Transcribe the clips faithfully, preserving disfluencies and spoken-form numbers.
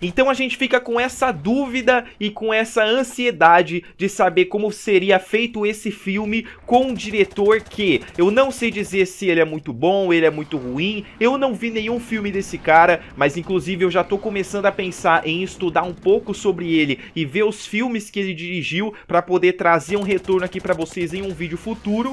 Então a gente fica com essa dúvida e com essa ansiedade de saber como seria feito esse filme com um diretor que eu não sei dizer se ele é muito bom, ele é muito ruim, eu não vi nenhum filme desse cara, mas inclusive eu já tô começando a pensar em estudar um pouco sobre ele e ver os filmes que ele dirigiu para poder trazer um retorno aqui para vocês em um vídeo futuro.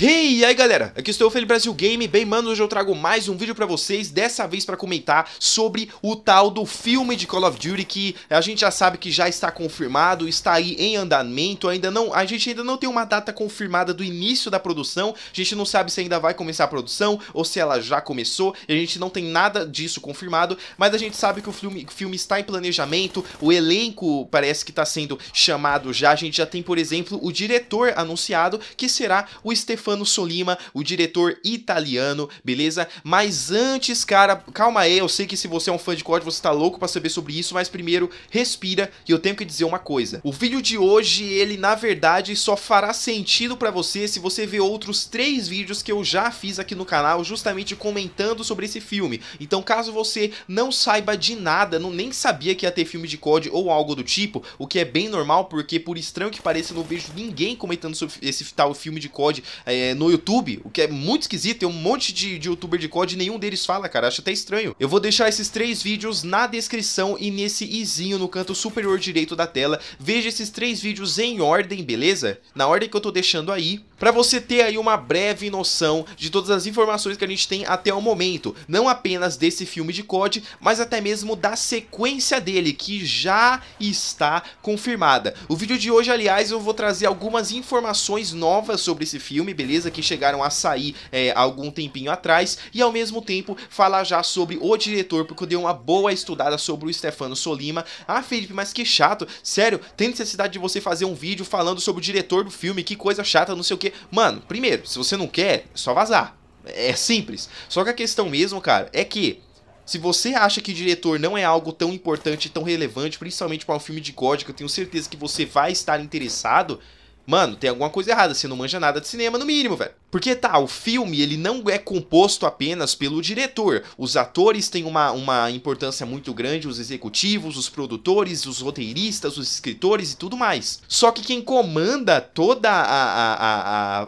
Hey, e aí galera, aqui estou eu, Felipe Brasil Game, bem mano, hoje eu trago mais um vídeo pra vocês, dessa vez pra comentar sobre o tal do filme de Call of Duty, que a gente já sabe que já está confirmado, está aí em andamento, ainda não, a gente ainda não tem uma data confirmada do início da produção, a gente não sabe se ainda vai começar a produção, ou se ela já começou, a gente não tem nada disso confirmado, mas a gente sabe que o filme, o filme está em planejamento, o elenco parece que está sendo chamado já, a gente já tem, por exemplo, o diretor anunciado, que será o Stefano Stefano Sollima, o diretor italiano, beleza? Mas antes, cara, calma aí, eu sei que se você é um fã de C O D, você tá louco pra saber sobre isso, mas primeiro, respira, e eu tenho que dizer uma coisa. O vídeo de hoje, ele, na verdade, só fará sentido pra você se você ver outros três vídeos que eu já fiz aqui no canal, justamente comentando sobre esse filme. Então, caso você não saiba de nada, não nem sabia que ia ter filme de C O D ou algo do tipo, o que é bem normal, porque por estranho que pareça, eu não vejo ninguém comentando sobre esse tal filme de C O D, É, no YouTube, o que é muito esquisito. Tem um monte de, de youtuber de C O D e nenhum deles fala, cara, acho até estranho. Eu vou deixar esses três vídeos na descrição e nesse izinho no canto superior direito da tela. Veja esses três vídeos em ordem, beleza? Na ordem que eu tô deixando aí, pra você ter aí uma breve noção de todas as informações que a gente tem até o momento, não apenas desse filme de C O D, mas até mesmo da sequência dele, que já está confirmada. O vídeo de hoje, aliás, eu vou trazer algumas informações novas sobre esse filme, beleza, que chegaram a sair é, algum tempinho atrás, e ao mesmo tempo falar já sobre o diretor, porque eu dei uma boa estudada sobre o Stefano Sollima. Ah, Felipe, mas que chato, sério, tem necessidade de você fazer um vídeo falando sobre o diretor do filme, que coisa chata, não sei o que. Mano, primeiro, se você não quer, é só vazar, é simples. Só que a questão mesmo, cara, é que se você acha que diretor não é algo tão importante, tão relevante, principalmente para um filme de C O D, que eu tenho certeza que você vai estar interessado, mano, tem alguma coisa errada, você não manja nada de cinema no mínimo, velho. Porque tá, o filme ele não é composto apenas pelo diretor, os atores têm uma, uma importância muito grande, os executivos, os produtores, os roteiristas, os escritores e tudo mais. Só que quem comanda toda a, a, a,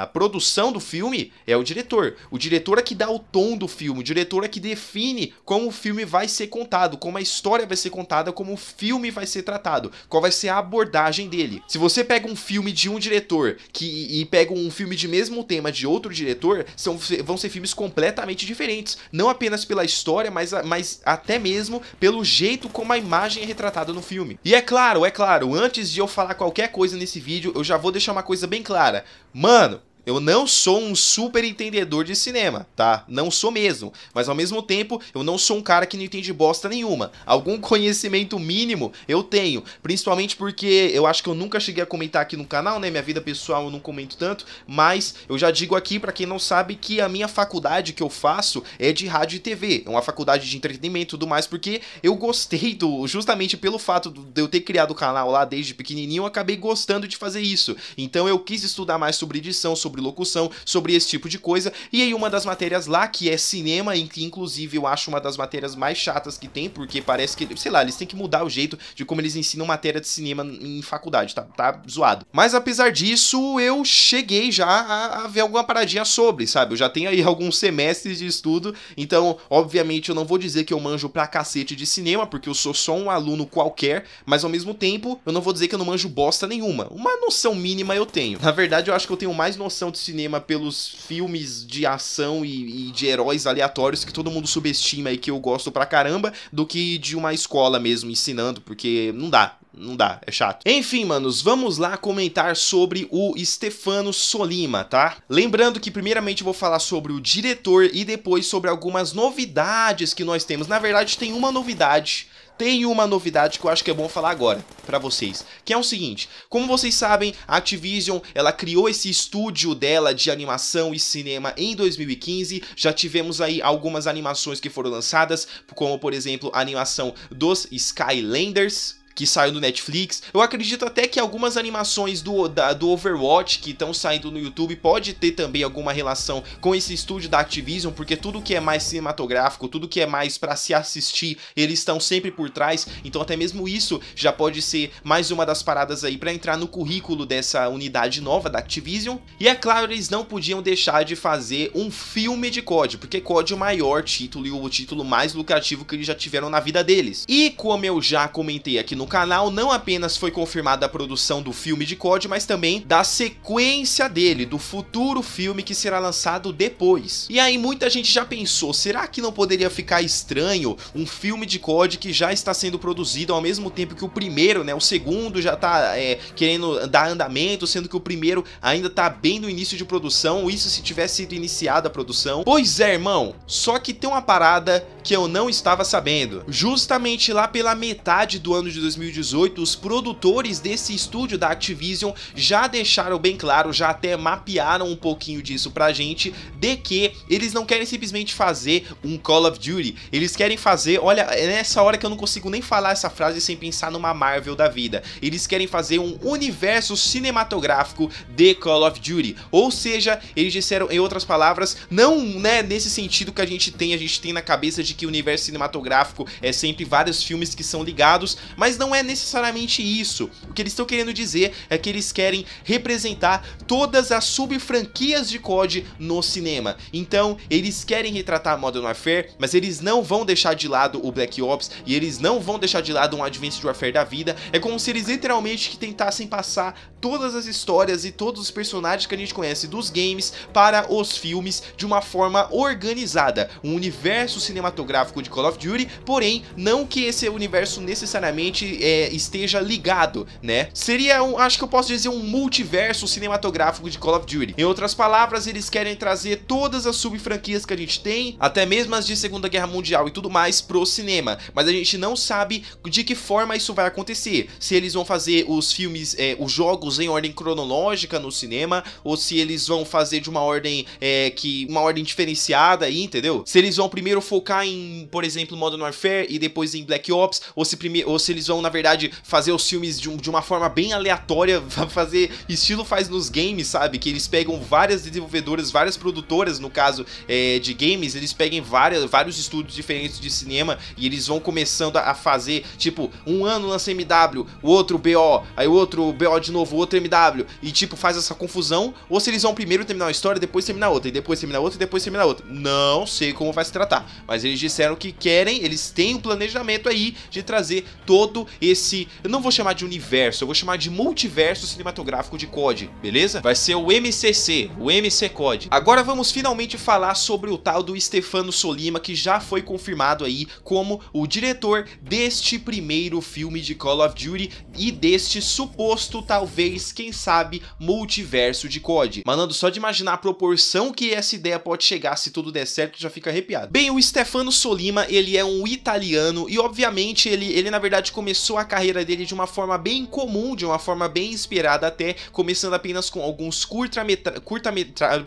a, a produção do filme é o diretor. O diretor é que dá o tom do filme, o diretor é que define como o filme vai ser contado, como a história vai ser contada, como o filme vai ser tratado, qual vai ser a abordagem dele. Se você pega um filme de um diretor que, e pega um filme de mesmo tema de outro diretor, são, vão ser filmes completamente diferentes, não apenas pela história, mas, mas até mesmo pelo jeito como a imagem é retratada no filme. E é claro, é claro, antes de eu falar qualquer coisa nesse vídeo, eu já vou deixar uma coisa bem clara, mano, eu não sou um super entendedor de cinema, tá? Não sou mesmo, mas ao mesmo tempo eu não sou um cara que não entende bosta nenhuma. Algum conhecimento mínimo eu tenho, principalmente porque eu acho que eu nunca cheguei a comentar aqui no canal, né? Minha vida pessoal eu não comento tanto, mas eu já digo aqui pra quem não sabe que a minha faculdade que eu faço é de rádio e T V, é uma faculdade de entretenimento e tudo mais, porque eu gostei do, justamente pelo fato de eu ter criado o canal lá desde pequenininho, eu acabei gostando de fazer isso, então eu quis estudar mais sobre edição, sobre locução, sobre esse tipo de coisa, e aí uma das matérias lá, que é cinema, em que inclusive eu acho uma das matérias mais chatas que tem, porque parece que, sei lá, eles têm que mudar o jeito de como eles ensinam matéria de cinema em faculdade, tá, tá zoado. Mas apesar disso, eu cheguei já a, a ver alguma paradinha sobre, sabe, eu já tenho aí alguns semestres de estudo, então, obviamente, eu não vou dizer que eu manjo pra cacete de cinema, porque eu sou só um aluno qualquer, mas ao mesmo tempo, eu não vou dizer que eu não manjo bosta nenhuma, uma noção mínima eu tenho. Na verdade, eu acho que eu tenho mais noção de cinema pelos filmes de ação e, e de heróis aleatórios que todo mundo subestima e que eu gosto pra caramba, do que de uma escola mesmo ensinando, porque não dá. Não dá, é chato. Enfim, manos, vamos lá comentar sobre o Stefano Sollima, tá? Lembrando que primeiramente eu vou falar sobre o diretor e depois sobre algumas novidades que nós temos. Na verdade, tem uma novidade, tem uma novidade que eu acho que é bom falar agora pra vocês, que é o seguinte: como vocês sabem, a Activision, ela criou esse estúdio dela de animação e cinema em dois mil e quinze, já tivemos aí algumas animações que foram lançadas, como por exemplo, a animação dos Skylanders, que saiu no Netflix. Eu acredito até que algumas animações do, da, do Overwatch que estão saindo no YouTube pode ter também alguma relação com esse estúdio da Activision, porque tudo que é mais cinematográfico, tudo que é mais pra se assistir, eles estão sempre por trás, então até mesmo isso já pode ser mais uma das paradas aí pra entrar no currículo dessa unidade nova da Activision. E é claro, eles não podiam deixar de fazer um filme de C O D, porque C O D é o maior título e o título mais lucrativo que eles já tiveram na vida deles. E como eu já comentei aqui no canal, não apenas foi confirmada a produção do filme de C O D, mas também da sequência dele, do futuro filme que será lançado depois. E aí muita gente já pensou, será que não poderia ficar estranho um filme de C O D que já está sendo produzido ao mesmo tempo que o primeiro, né? O segundo já tá é, querendo dar andamento, sendo que o primeiro ainda tá bem no início de produção, isso se tivesse sido iniciada a produção. Pois é, irmão, só que tem uma parada que eu não estava sabendo. Justamente lá pela metade do ano de dois mil e dezoito, os produtores desse estúdio da Activision já deixaram bem claro, já até mapearam um pouquinho disso pra gente, de que eles não querem simplesmente fazer um Call of Duty, eles querem fazer, olha, é nessa hora que eu não consigo nem falar essa frase sem pensar numa Marvel da vida, eles querem fazer um universo cinematográfico de Call of Duty, ou seja, eles disseram, em outras palavras, não, né, nesse sentido que a gente tem, a gente tem na cabeça de que o universo cinematográfico é sempre vários filmes que são ligados, mas não é necessariamente isso. O que eles estão querendo dizer é que eles querem representar todas as sub-franquias de C O D no cinema. Então, eles querem retratar Modern Warfare, mas eles não vão deixar de lado o Black Ops, e eles não vão deixar de lado um Advanced Warfare da vida. É como se eles literalmente tentassem passar todas as histórias e todos os personagens que a gente conhece dos games para os filmes de uma forma organizada. Um universo cinematográfico de Call of Duty, porém, não que esse universo necessariamente é, esteja ligado, né? Seria, um, acho que eu posso dizer, um multiverso cinematográfico de Call of Duty. Em outras palavras, eles querem trazer todas as sub-franquias que a gente tem, até mesmo as de Segunda Guerra Mundial e tudo mais, pro cinema. Mas a gente não sabe de que forma isso vai acontecer. Se eles vão fazer os filmes, é, os jogos em ordem cronológica no cinema, ou se eles vão fazer de uma ordem é, que uma ordem diferenciada aí, entendeu? Se eles vão primeiro focar em, por exemplo, Modern Warfare e depois em Black Ops, ou se, prime... ou se eles vão, na verdade, fazer os filmes de, um, de uma forma bem aleatória, fazer estilo faz nos games, sabe? Que eles pegam várias desenvolvedoras, várias produtoras, no caso é, de games, eles pegam várias, vários estúdios diferentes de cinema e eles vão começando a, a fazer, tipo, um ano lança M W, o outro B O, aí o outro B O de novo, o outro M W, e tipo, faz essa confusão, ou se eles vão primeiro terminar uma história, depois terminar outra, e depois terminar outra, e depois terminar outra. Não sei como vai se tratar, mas eles disseram que querem, eles têm um planejamento aí de trazer todo esse, eu não vou chamar de universo, eu vou chamar de multiverso cinematográfico de C O D, beleza? Vai ser o M C C, o M C C O D. Agora vamos finalmente falar sobre o tal do Stefano Sollima, que já foi confirmado aí como o diretor deste primeiro filme de Call of Duty e deste suposto, talvez, quem sabe, multiverso de C O D. Mano, só de imaginar a proporção que essa ideia pode chegar se tudo der certo, já fica arrepiado. Bem, o Stefano Sollima, ele é um italiano e obviamente ele, ele na verdade começou a carreira dele de uma forma bem comum, de uma forma bem inspirada até, começando apenas com alguns curta-metra... curta-metra...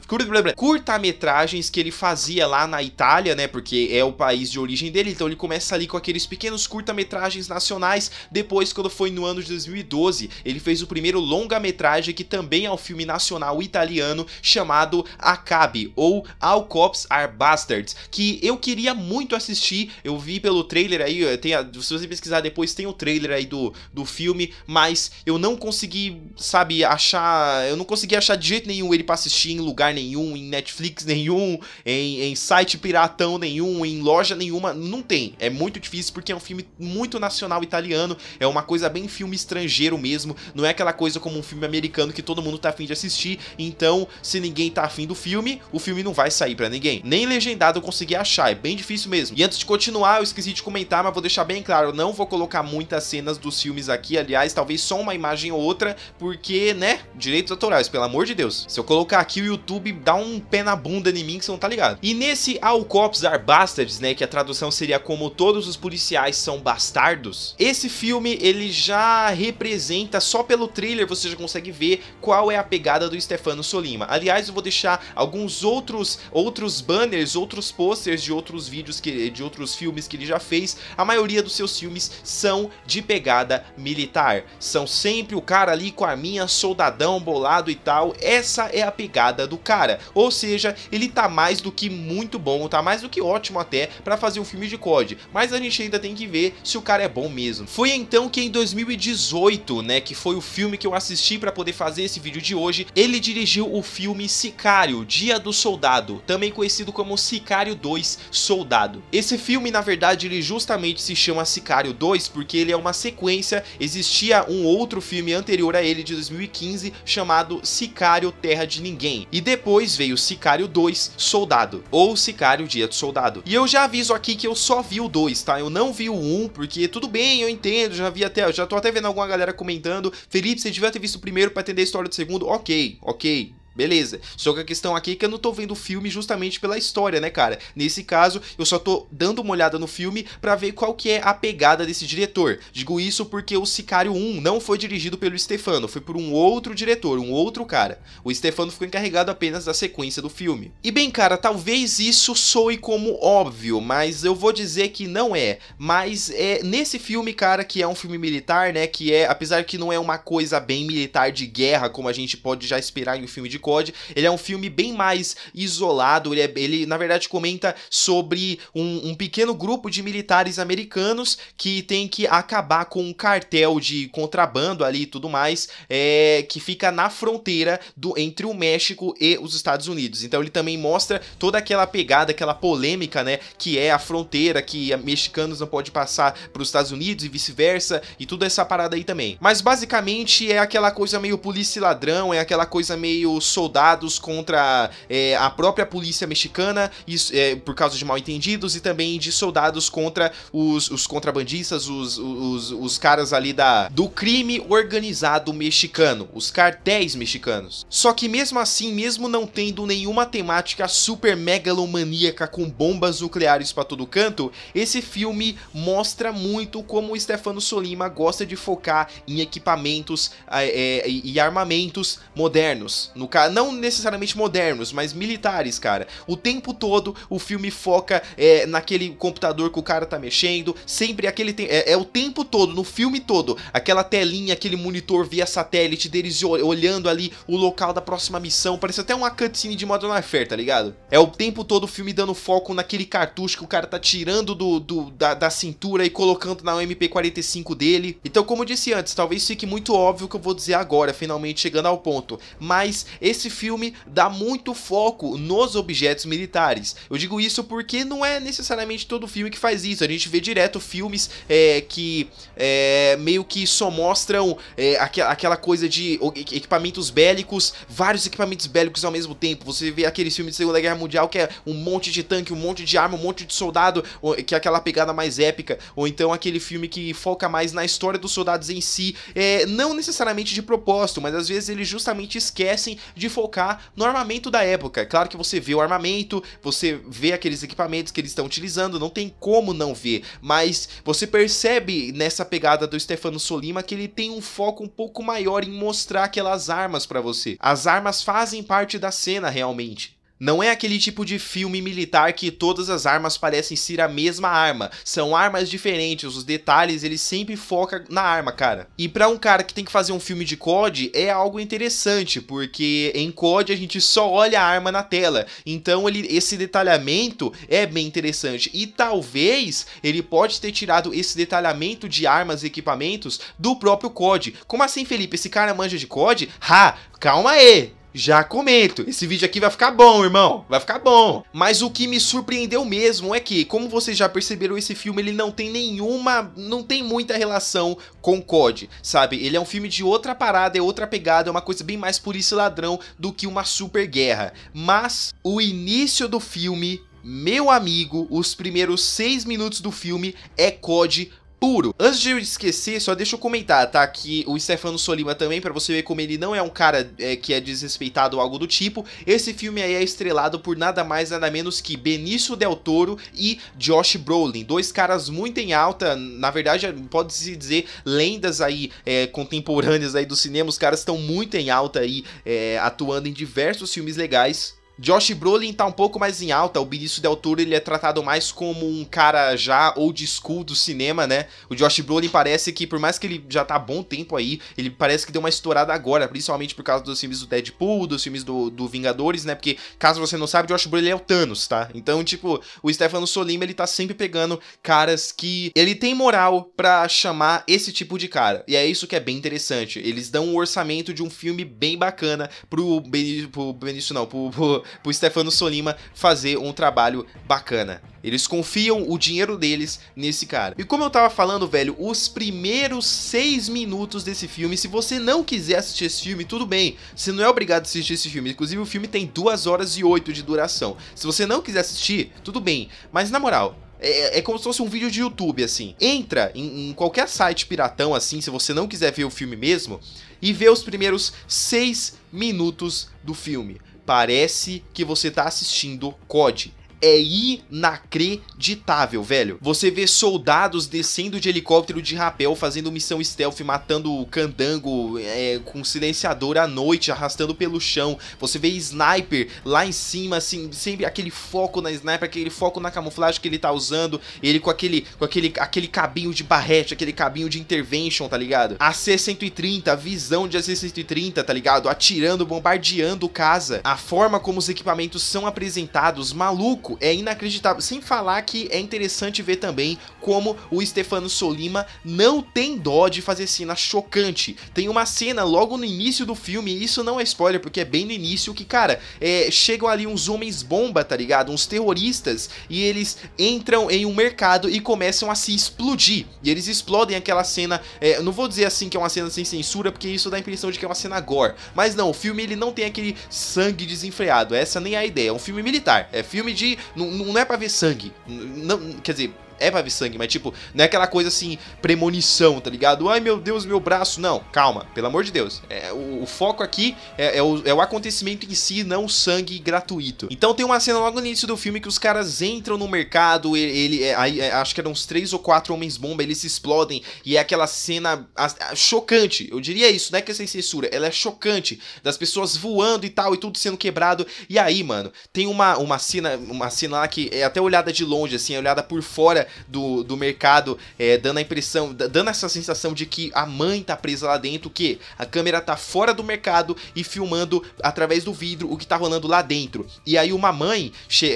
curta-metragens que ele fazia lá na Itália, né, porque é o país de origem dele, então ele começa ali com aqueles pequenos curta-metragens nacionais. Depois, quando foi no ano de dois mil e doze, ele fez o primeiro longa-metragem, que também é um filme nacional italiano, chamado Acab, ou All Cops Are Bastards, que eu queria muito assistir. Eu vi pelo trailer aí, tem a, se você pesquisar depois tem o trailer aí do, do filme, mas eu não consegui, sabe, achar, eu não consegui achar de jeito nenhum ele pra assistir em lugar nenhum, em Netflix nenhum, em, em site piratão nenhum, em loja nenhuma, não tem, é muito difícil porque é um filme muito nacional italiano, é uma coisa bem filme estrangeiro mesmo, não é aquela coisa como um filme americano que todo mundo tá afim de assistir. Então, se ninguém tá afim do filme, o filme não vai sair pra ninguém. Nem legendado eu consegui achar, é bem difícil mesmo. E antes de continuar, eu esqueci de comentar, mas vou deixar bem claro, eu não vou colocar muitas cenas dos filmes aqui, aliás, talvez só uma imagem ou outra, porque, né, direitos autorais, pelo amor de Deus. Se eu colocar aqui, o YouTube dá um pé na bunda em mim que você não tá ligado. E nesse All Cops Are Bastards, né, que a tradução seria como todos os policiais são bastardos, esse filme, ele já representa, só pelo trailer você já consegue ver qual é a pegada do Stefano Sollima. Aliás, eu vou deixar alguns outros, outros banners, outros posters de outros vídeos, que, de outros filmes que ele já fez. A maioria dos seus filmes são de pegada militar, são sempre o cara ali com a minha, soldadão, bolado e tal. Essa é a pegada do cara, ou seja, ele tá mais do que muito bom, tá mais do que ótimo até pra fazer um filme de C O D, mas a gente ainda tem que ver se o cara é bom mesmo. Foi então que em dois mil e dezoito, né, que foi o filme que eu assisti pra poder fazer esse vídeo de hoje, ele dirigiu o filme Sicário, Dia do Soldado, também conhecido como Sicário dois Soldado. Esse filme, na verdade, ele justamente se chama Sicário dois porque ele é uma sequência, existia um outro filme anterior a ele de dois mil e quinze chamado Sicário Terra de Ninguém, e depois veio Sicário dois Soldado, ou Sicário Dia do Soldado. E eu já aviso aqui que eu só vi o dois, tá? Eu não vi o um, porque tudo bem, eu entendo, já vi até, eu já tô até vendo alguma galera comentando, Felipe, você devia ter visto o primeiro pra entender a história do segundo. Ok, ok. Beleza, só que a questão aqui é que eu não tô vendo o filme justamente pela história, né, cara? Nesse caso, eu só tô dando uma olhada no filme pra ver qual que é a pegada desse diretor. Digo isso porque o Sicário um não foi dirigido pelo Stefano, foi por um outro diretor, um outro cara. O Stefano ficou encarregado apenas da sequência do filme. E bem, cara, talvez isso soe como óbvio, mas eu vou dizer que não é. Mas é nesse filme, cara, que é um filme militar, né, que é, apesar que não é uma coisa bem militar de guerra, como a gente pode já esperar em um filme de C O D, ele é um filme bem mais isolado, ele, é, ele na verdade comenta sobre um, um pequeno grupo de militares americanos que tem que acabar com um cartel de contrabando ali e tudo mais, é, que fica na fronteira do, entre o México e os Estados Unidos. Então ele também mostra toda aquela pegada, aquela polêmica, né, que é a fronteira, que mexicanos não podem passar para os Estados Unidos e vice-versa, e toda essa parada aí também. Mas basicamente é aquela coisa meio polícia e ladrão, é aquela coisa meio soldados contra é, a própria polícia mexicana, isso, é, por causa de mal entendidos, e também de soldados contra os, os contrabandistas, os, os, os caras ali da, do crime organizado mexicano, os cartéis mexicanos. Só que mesmo assim, mesmo não tendo nenhuma temática super megalomaníaca com bombas nucleares pra todo canto, esse filme mostra muito como o Stefano Sollima gosta de focar em equipamentos é, é, e armamentos modernos, no caso não necessariamente modernos, mas militares, cara. O tempo todo o filme foca é, naquele computador que o cara tá mexendo, sempre aquele... É, é o tempo todo, no filme todo, aquela telinha, aquele monitor via satélite deles olhando ali o local da próxima missão, parece até uma cutscene de Modern Warfare, tá ligado? É o tempo todo o filme dando foco naquele cartucho que o cara tá tirando do, do, da, da cintura e colocando na M P quarenta e cinco dele. Então, como eu disse antes, talvez fique muito óbvio o que eu vou dizer agora, finalmente chegando ao ponto, mas esse filme dá muito foco nos objetos militares. Eu digo isso porque não é necessariamente todo filme que faz isso. A gente vê direto filmes é, que é, meio que só mostram é, aqu aquela coisa de equipamentos bélicos, vários equipamentos bélicos ao mesmo tempo. Você vê aqueles filmes de Segunda Guerra Mundial que é um monte de tanque, um monte de arma, um monte de soldado, que é aquela pegada mais épica. Ou então aquele filme que foca mais na história dos soldados em si, é, não necessariamente de propósito, mas às vezes eles justamente esquecem de focar no armamento da época. Claro que você vê o armamento, você vê aqueles equipamentos que eles estão utilizando, não tem como não ver, mas você percebe nessa pegada do Stefano Sollima que ele tem um foco um pouco maior em mostrar aquelas armas pra você. As armas fazem parte da cena realmente. Não é aquele tipo de filme militar que todas as armas parecem ser a mesma arma. São armas diferentes, os detalhes ele sempre foca na arma, cara. E pra um cara que tem que fazer um filme de C O D é algo interessante, porque em C O D a gente só olha a arma na tela. Então ele, esse detalhamento é bem interessante. E talvez ele pode ter tirado esse detalhamento de armas e equipamentos do próprio C O D. Como assim, Felipe? Esse cara manja de C O D? Ha! Calma aí! Já comento, esse vídeo aqui vai ficar bom, irmão, vai ficar bom. Mas o que me surpreendeu mesmo é que, como vocês já perceberam, esse filme ele não tem nenhuma, não tem muita relação com C O D, sabe? Ele é um filme de outra parada, é outra pegada, é uma coisa bem mais polícia e ladrão do que uma super guerra. Mas o início do filme, meu amigo, os primeiros seis minutos do filme é C O D puro. Antes de eu esquecer, só deixa eu comentar, tá? Que o Stefano Sollima também, pra você ver como ele não é um cara é, que é desrespeitado ou algo do tipo. Esse filme aí é estrelado por nada mais, nada menos que Benicio del Toro e Josh Brolin. Dois caras muito em alta, na verdade, pode-se dizer, lendas aí é, contemporâneas aí do cinema. Os caras estão muito em alta aí, é, atuando em diversos filmes legais. Josh Brolin tá um pouco mais em alta, o Benicio del Toro ele é tratado mais como um cara já old school do cinema, né? O Josh Brolin parece que, por mais que ele já tá há bom tempo aí, ele parece que deu uma estourada agora, principalmente por causa dos filmes do Deadpool, dos filmes do, do Vingadores, né? Porque, caso você não sabe, Josh Brolin é o Thanos, tá? Então, tipo, o Stefano Sollima, ele tá sempre pegando caras que... ele tem moral pra chamar esse tipo de cara, e é isso que é bem interessante. Eles dão um orçamento de um filme bem bacana pro Benicio... pro Benicio não, pro... pro pro Stefano Sollima fazer um trabalho bacana. Eles confiam o dinheiro deles nesse cara. E como eu tava falando, velho, os primeiros seis minutos desse filme, se você não quiser assistir esse filme, tudo bem, você não é obrigado a assistir esse filme. Inclusive o filme tem duas horas e oito de duração. Se você não quiser assistir, tudo bem, mas na moral, É, é como se fosse um vídeo de YouTube, assim. Entra em, em qualquer site piratão, assim, se você não quiser ver o filme mesmo, e vê os primeiros seis minutos do filme. Parece que você tá assistindo C O D. É inacreditável, velho. Você vê soldados descendo de helicóptero de rapel, fazendo missão stealth, matando o candango é, com silenciador à noite, arrastando pelo chão. Você vê sniper lá em cima, assim, sempre aquele foco na sniper, aquele foco na camuflagem que ele tá usando. Ele com aquele, com aquele, aquele cabinho de barrete, aquele cabinho de intervention, tá ligado? A C cento e trinta, a visão de A C cento e trinta, tá ligado? Atirando, bombardeando casa. A forma como os equipamentos são apresentados, maluco. É inacreditável, sem falar que é interessante ver também como o Stefano Sollima não tem dó de fazer cena chocante. Tem uma cena logo no início do filme, e isso não é spoiler, porque é bem no início, que, cara, é, chegam ali uns homens-bomba, tá ligado? Uns terroristas, e eles entram em um mercado e começam a se explodir, e eles explodem aquela cena, é, não vou dizer assim que é uma cena sem censura, porque isso dá a impressão de que é uma cena gore, mas não, o filme ele não tem aquele sangue desenfreado, essa nem é a ideia, é um filme militar, é filme de... Não, não é pra ver sangue, não, quer dizer, é pra ver sangue, mas tipo, não é aquela coisa assim, premonição, tá ligado? Ai meu Deus, meu braço, não, calma, pelo amor de Deus, é, o, o foco aqui é, é, o, é o acontecimento em si, não o sangue gratuito. Então tem uma cena logo no início do filme que os caras entram no mercado, ele, ele é, é, acho que eram uns três ou quatro homens-bomba, eles se explodem, e é aquela cena a, a, chocante, eu diria isso, não é que é sem censura, ela é chocante, das pessoas voando e tal, e tudo sendo quebrado. E aí, mano, tem uma, uma cena, uma cena lá que é até olhada de longe, assim, é olhada por fora Do, do mercado, é, dando a impressão, dando essa sensação de que a mãe tá presa lá dentro, que a câmera tá fora do mercado e filmando através do vidro o que tá rolando lá dentro. E aí uma mãe,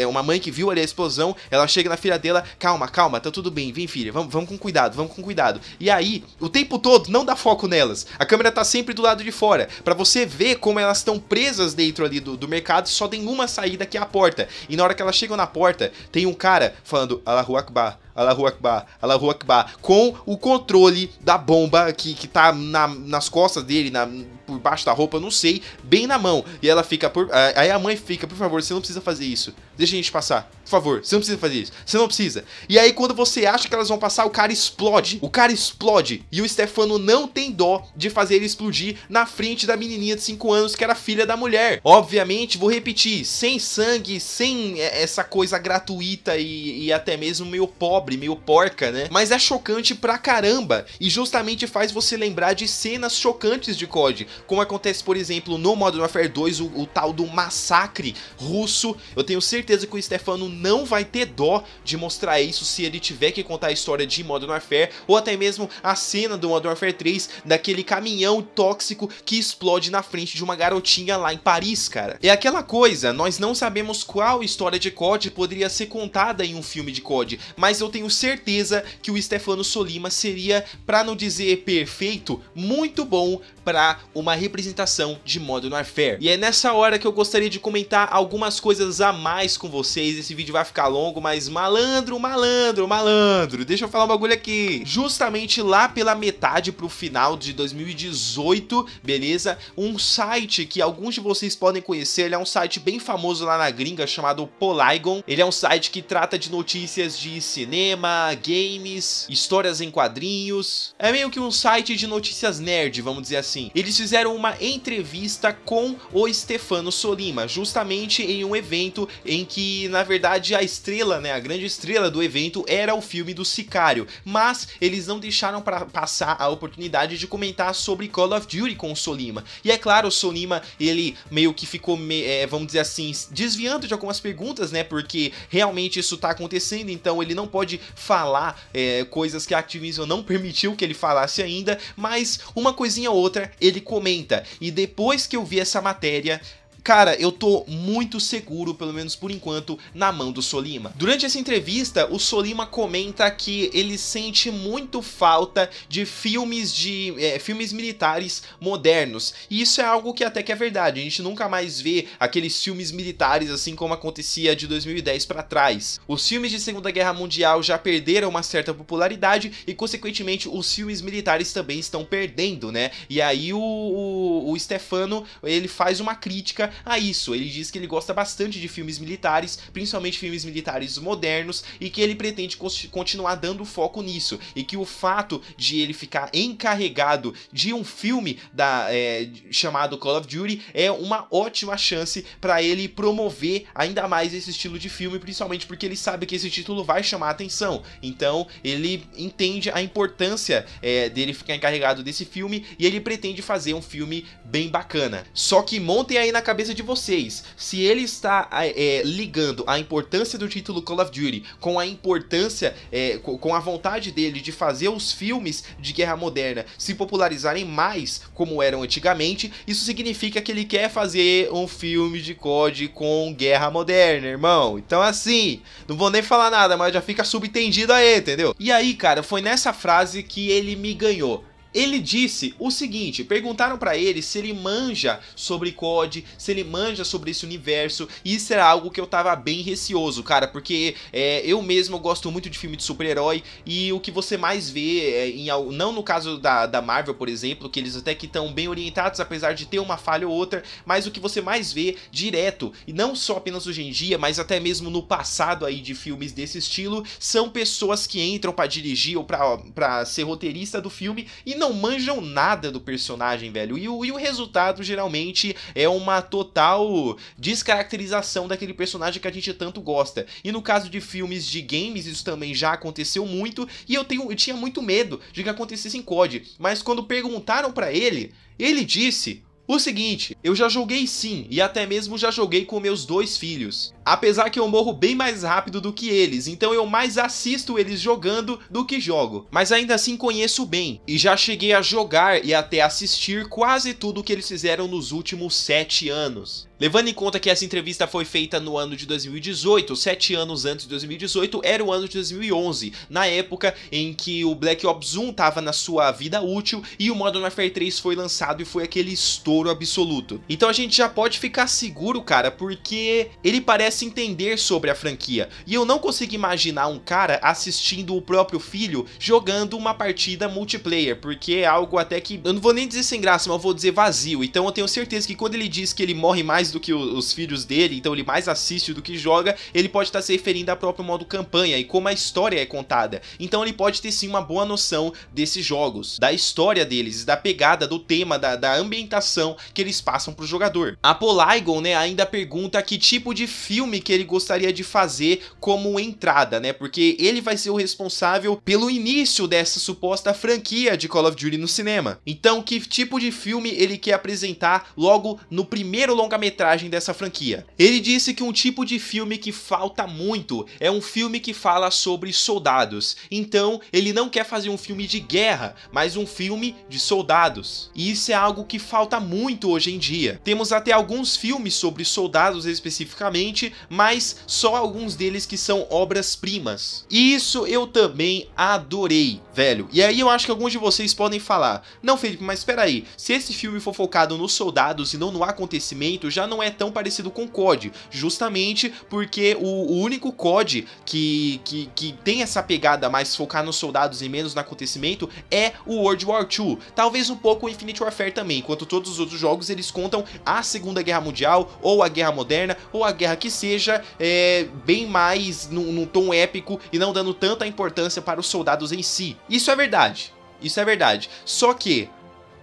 uma mãe que viu ali a explosão, ela chega na filha dela, calma, calma, tá tudo bem, vem filha, vamos, vamos com cuidado, vamos com cuidado. E aí, o tempo todo, não dá foco nelas, a câmera tá sempre do lado de fora, pra você ver como elas estão presas dentro ali do, do mercado, só tem uma saída, que é a porta. E na hora que elas chegam na porta, tem um cara falando, Allahu Akbar, Allahu Akbar, Allahu Akbar, com o controle da bomba que, que tá na, nas costas dele, na, por baixo da roupa, não sei, bem na mão. E ela fica, por, aí a mãe fica, por favor, você não precisa fazer isso, deixa a gente passar, por favor, você não precisa fazer isso, você não precisa. E aí quando você acha que elas vão passar, o cara explode, o cara explode, e o Stefano não tem dó de fazer ele explodir na frente da menininha de cinco anos, que era filha da mulher. Obviamente, vou repetir, sem sangue, sem essa coisa gratuita e, e até mesmo meio pobre, meio porca, né? Mas é chocante pra caramba, e justamente faz você lembrar de cenas chocantes de C O D, como acontece, por exemplo, no Modern Warfare dois, o, o tal do massacre russo. Eu tenho certeza que o Stefano não vai ter dó de mostrar isso se ele tiver que contar a história de Modern Warfare, ou até mesmo a cena do Modern Warfare três, daquele caminhão tóxico que explode na frente de uma garotinha lá em Paris, cara. É aquela coisa, nós não sabemos qual história de C O D poderia ser contada em um filme de C O D, mas eu Eu tenho certeza que o Stefano Sollima seria, pra não dizer perfeito, muito bom pra uma representação de Modern Warfare. E é nessa hora que eu gostaria de comentar algumas coisas a mais com vocês. Esse vídeo vai ficar longo, mas malandro, malandro, malandro, deixa eu falar um bagulho aqui. Justamente lá pela metade pro final de dois mil e dezoito, beleza? Um site que alguns de vocês podem conhecer, ele é um site bem famoso lá na gringa, chamado Polygon. Ele é um site que trata de notícias de cinema, cinema, games, histórias em quadrinhos. É meio que um site de notícias nerd, vamos dizer assim. Eles fizeram uma entrevista com o Stefano Sollima, justamente em um evento em que, na verdade, a estrela, né, a grande estrela do evento era o filme do Sicário, mas eles não deixaram para passar a oportunidade de comentar sobre Call of Duty com o Sollima. E é claro, o Sollima, ele meio que ficou, é, vamos dizer assim, desviando de algumas perguntas, né, porque realmente isso tá acontecendo, então ele não pode falar é, coisas que a Activision não permitiu que ele falasse ainda, mas uma coisinha ou outra ele comenta. E depois que eu vi essa matéria, cara, eu tô muito seguro, pelo menos por enquanto, na mão do Sollima. Durante essa entrevista, o Sollima comenta que ele sente muito falta de filmes de é, filmes militares modernos. E isso é algo que até que é verdade. A gente nunca mais vê aqueles filmes militares assim como acontecia de dois mil e dez pra trás. Os filmes de Segunda Guerra Mundial já perderam uma certa popularidade e, consequentemente, os filmes militares também estão perdendo, né? E aí o, o, o Stefano, ele faz uma crítica a isso. Ele diz que ele gosta bastante de filmes militares, principalmente filmes militares modernos, e que ele pretende continuar dando foco nisso, e que o fato de ele ficar encarregado de um filme da, é, chamado Call of Duty é uma ótima chance para ele promover ainda mais esse estilo de filme, principalmente porque ele sabe que esse título vai chamar a atenção. Então ele entende a importância é, dele ficar encarregado desse filme, e ele pretende fazer um filme bem bacana. Só que montem aí na cabeça de vocês, se ele está é, ligando a importância do título Call of Duty com a importância é, com a vontade dele de fazer os filmes de guerra moderna se popularizarem mais como eram antigamente, isso significa que ele quer fazer um filme de C O D com guerra moderna, irmão. Então assim, não vou nem falar nada, mas já fica subentendido aí, entendeu? E aí, cara, foi nessa frase que ele me ganhou. Ele disse o seguinte, perguntaram pra ele se ele manja sobre C O D, se ele manja sobre esse universo, e isso era algo que eu tava bem receoso, cara, porque é, eu mesmo gosto muito de filme de super-herói, e o que você mais vê, é, em, não no caso da, da Marvel, por exemplo, que eles até que estão bem orientados, apesar de ter uma falha ou outra, mas o que você mais vê direto, e não só apenas hoje em dia, mas até mesmo no passado aí de filmes desse estilo, são pessoas que entram pra dirigir ou pra, pra ser roteirista do filme, e não manjam nada do personagem, velho, e o, e o resultado geralmente é uma total descaracterização daquele personagem que a gente tanto gosta. E no caso de filmes de games, isso também já aconteceu muito, e eu, tenho, eu tinha muito medo de que acontecesse em C O D, mas quando perguntaram pra ele, ele disse o seguinte: eu já joguei sim, e até mesmo já joguei com meus dois filhos. Apesar que eu morro bem mais rápido do que eles, então eu mais assisto eles jogando do que jogo. Mas ainda assim conheço bem, e já cheguei a jogar e até assistir quase tudo que eles fizeram nos últimos sete anos. Levando em conta que essa entrevista foi feita no ano de dois mil e dezoito, sete anos antes de dois mil e dezoito, era o ano de dois mil e onze, na época em que o Black Ops um estava na sua vida útil e o Modern Warfare três foi lançado e foi aquele estouro absoluto. Então a gente já pode ficar seguro, cara, porque ele parece entender sobre a franquia, e eu não consigo imaginar um cara assistindo o próprio filho jogando uma partida multiplayer, porque é algo até que, eu não vou nem dizer sem graça, mas eu vou dizer vazio. Então eu tenho certeza que quando ele diz que ele morre mais do que os filhos dele, então ele mais assiste do que joga, ele pode estar se referindo ao próprio modo campanha e como a história é contada. Então ele pode ter sim uma boa noção desses jogos, da história deles, da pegada, do tema, da, da ambientação que eles passam pro jogador. A Polygon, né, ainda pergunta que tipo de filme que ele gostaria de fazer como entrada, né, porque ele vai ser o responsável pelo início dessa suposta franquia de Call of Duty no cinema. Então que tipo de filme ele quer apresentar logo no primeiro longa-metragem dessa franquia. Ele disse que um tipo de filme que falta muito é um filme que fala sobre soldados. Então ele não quer fazer um filme de guerra, mas um filme de soldados. E isso é algo que falta muito hoje em dia. Temos até alguns filmes sobre soldados especificamente, mas só alguns deles que são obras-primas. E isso eu também adorei, velho. E aí eu acho que alguns de vocês podem falar: não, Felipe, mas espera aí, se esse filme for focado nos soldados e não no acontecimento, já já não é tão parecido com o C O D, justamente porque o, o único C O D que, que, que tem essa pegada mais focar nos soldados e menos no acontecimento é o World War Two, talvez um pouco o Infinite Warfare também, enquanto todos os outros jogos eles contam a Segunda Guerra Mundial, ou a Guerra Moderna, ou a guerra que seja, é, bem mais num, num tom épico e não dando tanta importância para os soldados em si. Isso é verdade, isso é verdade, só que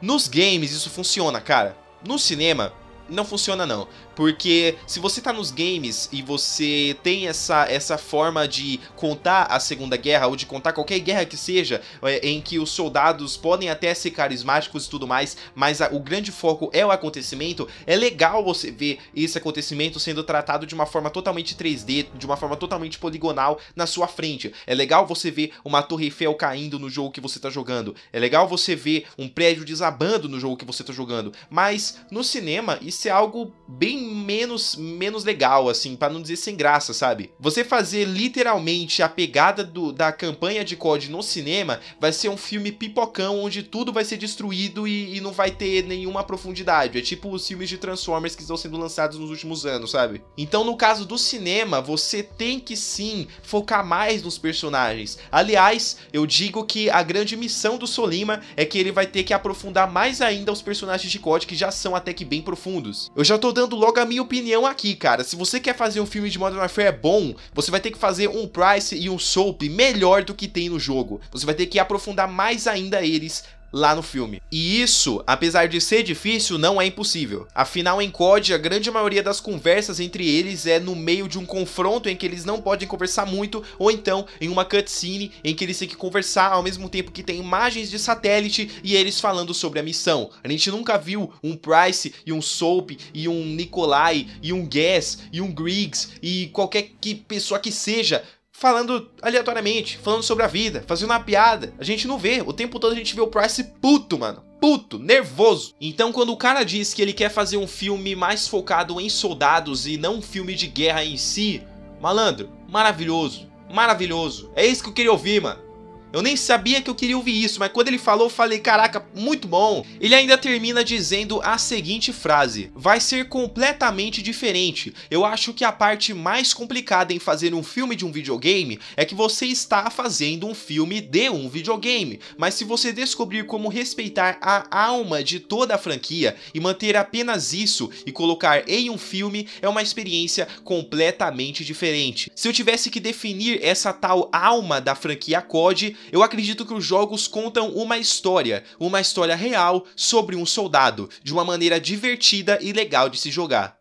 nos games isso funciona, cara. No cinema não funciona não, porque se você tá nos games e você tem essa, essa forma de contar a Segunda Guerra, ou de contar qualquer guerra que seja, é, em que os soldados podem até ser carismáticos e tudo mais, mas a, o grande foco é o acontecimento, é legal você ver esse acontecimento sendo tratado de uma forma totalmente três D, de uma forma totalmente poligonal na sua frente. É legal você ver uma Torre Eiffel caindo no jogo que você tá jogando, é legal você ver um prédio desabando no jogo que você tá jogando, mas no cinema isso é algo bem menos, menos legal, assim, pra não dizer sem graça, sabe? Você fazer literalmente a pegada do, da campanha de C O D no cinema vai ser um filme pipocão onde tudo vai ser destruído e, e não vai ter nenhuma profundidade. É tipo os filmes de Transformers que estão sendo lançados nos últimos anos, sabe? Então, no caso do cinema, você tem que sim focar mais nos personagens. Aliás, eu digo que a grande missão do Sollima é que ele vai ter que aprofundar mais ainda os personagens de C O D que já são até que bem profundos. Eu já tô dando logo a minha opinião aqui, cara. Se você quer fazer um filme de Modern Warfare bom, você vai ter que fazer um Price e um Soap melhor do que tem no jogo. Você vai ter que aprofundar mais ainda eles lá no filme. E isso, apesar de ser difícil, não é impossível. Afinal, em C O D, a grande maioria das conversas entre eles é no meio de um confronto em que eles não podem conversar muito, ou então em uma cutscene em que eles têm que conversar ao mesmo tempo que tem imagens de satélite e eles falando sobre a missão. A gente nunca viu um Price e um Soap e um Nikolai e um Guess e um Griggs e qualquer que pessoa que seja falando aleatoriamente, falando sobre a vida, fazendo uma piada. A gente não vê, o tempo todo a gente vê o Price puto, mano. Puto, nervoso. Então, quando o cara diz que ele quer fazer um filme mais focado em soldados e não um filme de guerra em si, malandro, maravilhoso, maravilhoso. É isso que eu queria ouvir, mano. Eu nem sabia que eu queria ouvir isso, mas quando ele falou, eu falei, caraca, muito bom. Ele ainda termina dizendo a seguinte frase: vai ser completamente diferente. Eu acho que a parte mais complicada em fazer um filme de um videogame é que você está fazendo um filme de um videogame. Mas se você descobrir como respeitar a alma de toda a franquia e manter apenas isso e colocar em um filme, é uma experiência completamente diferente. Se eu tivesse que definir essa tal alma da franquia C O D, eu acredito que os jogos contam uma história, uma história real sobre um soldado, de uma maneira divertida e legal de se jogar.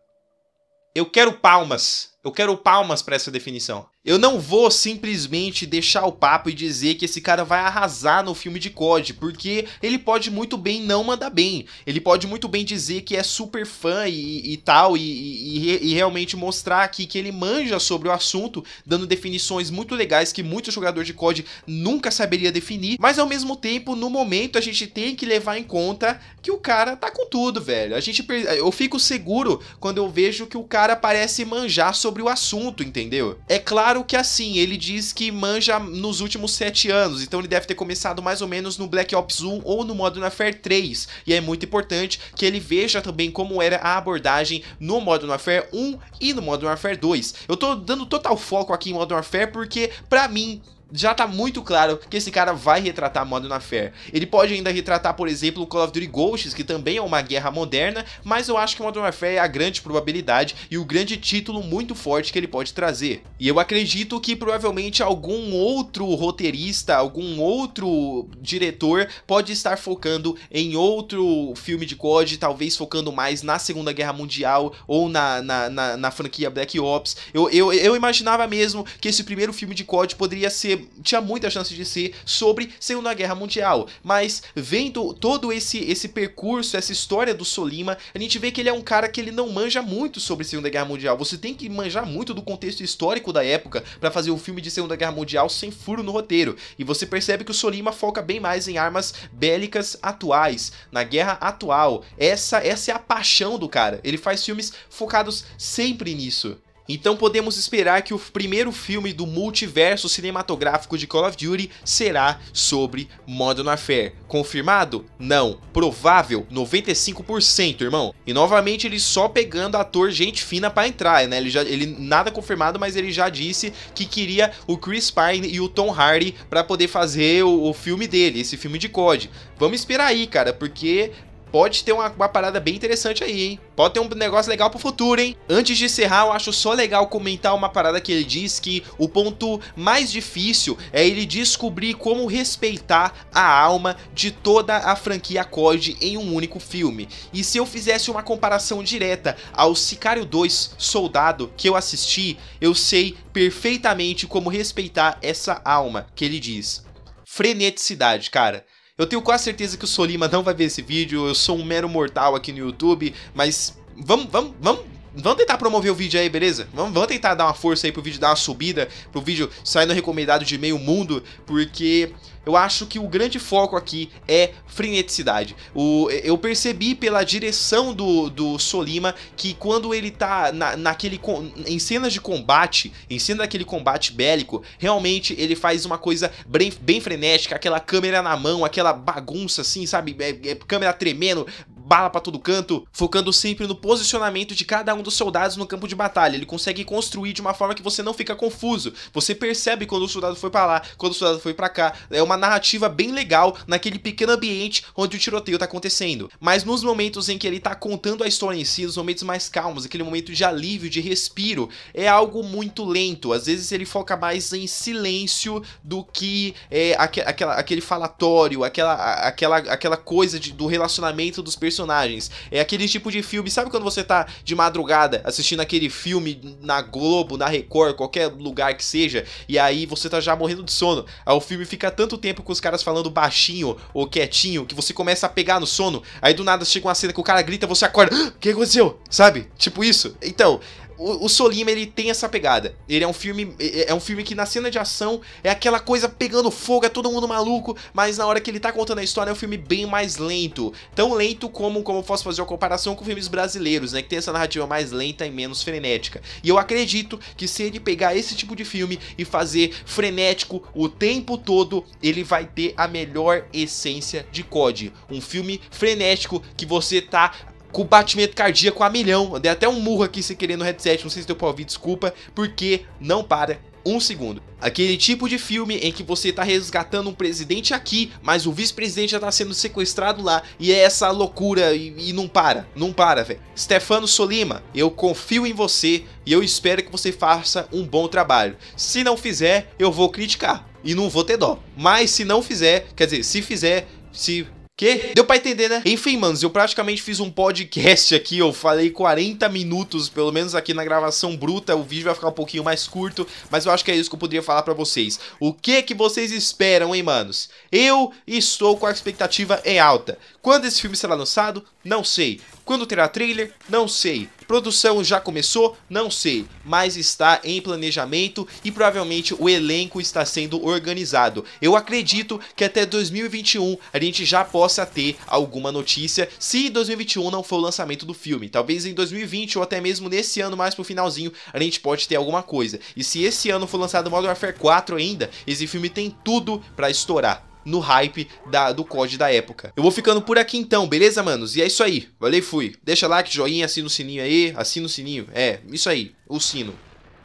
Eu quero palmas, eu quero palmas pra essa definição. Eu não vou simplesmente deixar o papo e dizer que esse cara vai arrasar no filme de C O D, porque ele pode muito bem não mandar bem, ele pode muito bem dizer que é super fã e, e tal, e, e, e realmente mostrar aqui que ele manja sobre o assunto, dando definições muito legais que muito jogador de C O D nunca saberia definir, mas ao mesmo tempo, no momento, a gente tem que levar em conta que o cara tá com tudo, velho. A gente, eu fico seguro quando eu vejo que o cara parece manjar sobre o assunto, entendeu? É claro que assim, ele diz que manja nos últimos sete anos, então ele deve ter começado mais ou menos no Black Ops um ou no Modern Warfare três, e é muito importante que ele veja também como era a abordagem no Modern Warfare um e no Modern Warfare dois. Eu tô dando total foco aqui em Modern Warfare porque, pra mim, já tá muito claro que esse cara vai retratar Modern Warfare. Ele pode ainda retratar, por exemplo, o Call of Duty Ghosts, que também é uma guerra moderna, mas eu acho que Modern Warfare é a grande probabilidade e o grande título muito forte que ele pode trazer. E eu acredito que provavelmente algum outro roteirista, algum outro diretor pode estar focando em outro filme de C O D, talvez focando mais na Segunda Guerra Mundial ou na, na, na, na franquia Black Ops. Eu, eu, eu imaginava mesmo que esse primeiro filme de C O D poderia ser, tinha muita chance de ser sobre Segunda Guerra Mundial, mas vendo todo esse, esse percurso, essa história do Sollima, a gente vê que ele é um cara que ele não manja muito sobre Segunda Guerra Mundial. Você tem que manjar muito do contexto histórico da época pra fazer um filme de Segunda Guerra Mundial sem furo no roteiro, e você percebe que o Sollima foca bem mais em armas bélicas atuais, na guerra atual. Essa, essa é a paixão do cara, ele faz filmes focados sempre nisso. Então podemos esperar que o primeiro filme do multiverso cinematográfico de Call of Duty será sobre Modern Warfare. Confirmado? Não. Provável? noventa e cinco por cento, irmão. E novamente ele só pegando ator gente fina pra entrar, né? Ele já, ele, nada confirmado, mas ele já disse que queria o Chris Pine e o Tom Hardy pra poder fazer o, o filme dele, esse filme de C O D. Vamos esperar aí, cara, porque... pode ter uma, uma parada bem interessante aí, hein? Pode ter um negócio legal pro futuro, hein? Antes de encerrar, eu acho só legal comentar uma parada que ele diz, que o ponto mais difícil é ele descobrir como respeitar a alma de toda a franquia C O D em um único filme. E se eu fizesse uma comparação direta ao Sicário dois Soldado que eu assisti, eu sei perfeitamente como respeitar essa alma que ele diz. Freneticidade, cara. Eu tenho quase certeza que o Sollima não vai ver esse vídeo, eu sou um mero mortal aqui no YouTube, mas vamos, vamos, vamos, vamos tentar promover o vídeo aí, beleza? Vamos, vamos tentar dar uma força aí pro vídeo dar uma subida, pro vídeo sair no recomendado de meio mundo, porque... eu acho que o grande foco aqui é freneticidade. O, eu percebi pela direção do, do Sollima que quando ele tá na, naquele, em cenas de combate, em cena daquele combate bélico, realmente ele faz uma coisa bem, bem frenética, aquela câmera na mão, aquela bagunça assim, sabe? É, é, câmera tremendo, bala pra todo canto, focando sempre no posicionamento de cada um dos soldados no campo de batalha. Ele consegue construir de uma forma que você não fica confuso. Você percebe quando o soldado foi pra lá, quando o soldado foi pra cá. É uma narrativa bem legal naquele pequeno ambiente onde o tiroteio tá acontecendo. Mas nos momentos em que ele tá contando a história em si, nos momentos mais calmos, aquele momento de alívio, de respiro, é algo muito lento. Às vezes ele foca mais em silêncio do que é, aqu aquela, aquele falatório, aquela, aquela, aquela coisa de, do relacionamento dos personagens. personagens, é aquele tipo de filme, sabe quando você tá de madrugada assistindo aquele filme na Globo, na Record, qualquer lugar que seja, e aí você tá já morrendo de sono, aí o filme fica tanto tempo com os caras falando baixinho ou quietinho, que você começa a pegar no sono, aí do nada chega uma cena que o cara grita, você acorda, o que aconteceu? Sabe? Tipo isso. Então... O, o Sollima, ele tem essa pegada. Ele é um filme é um filme que na cena de ação é aquela coisa pegando fogo, é todo mundo maluco, mas na hora que ele tá contando a história é um filme bem mais lento. Tão lento como, como eu posso fazer uma comparação com filmes brasileiros, né? Que tem essa narrativa mais lenta e menos frenética. E eu acredito que se ele pegar esse tipo de filme e fazer frenético o tempo todo, ele vai ter a melhor essência de C O D. Um filme frenético que você tá... com o batimento cardíaco a milhão. Dei até um murro aqui sem querer no headset, não sei se deu pra ouvir, desculpa, porque não para um segundo. Aquele tipo de filme em que você tá resgatando um presidente aqui, mas o vice-presidente já tá sendo sequestrado lá, e é essa loucura, e, e não para, não para, velho. Stefano Sollima, eu confio em você, e eu espero que você faça um bom trabalho. Se não fizer, eu vou criticar, e não vou ter dó. Mas se não fizer, quer dizer, se fizer, se... que? Deu pra entender, né? Enfim, manos, eu praticamente fiz um podcast aqui, eu falei quarenta minutos, pelo menos aqui na gravação bruta, o vídeo vai ficar um pouquinho mais curto, mas eu acho que é isso que eu poderia falar pra vocês. O que que vocês esperam, hein, manos? Eu estou com a expectativa em alta. Quando esse filme será lançado? Não sei. Quando terá trailer? Não sei. Produção já começou? Não sei, mas está em planejamento e provavelmente o elenco está sendo organizado. Eu acredito que até dois mil e vinte e um a gente já possa ter alguma notícia, se dois mil e vinte e um não for o lançamento do filme. Talvez em dois mil e vinte ou até mesmo nesse ano, mais pro finalzinho, a gente pode ter alguma coisa. E se esse ano for lançado Modern Warfare quatro ainda, esse filme tem tudo pra estourar no hype da, do C O D da época. Eu vou ficando por aqui então, beleza, manos? E é isso aí, valeu e fui. Deixa like, joinha, assina o sininho aí, assina o sininho, é, isso aí, o sino.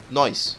Nós.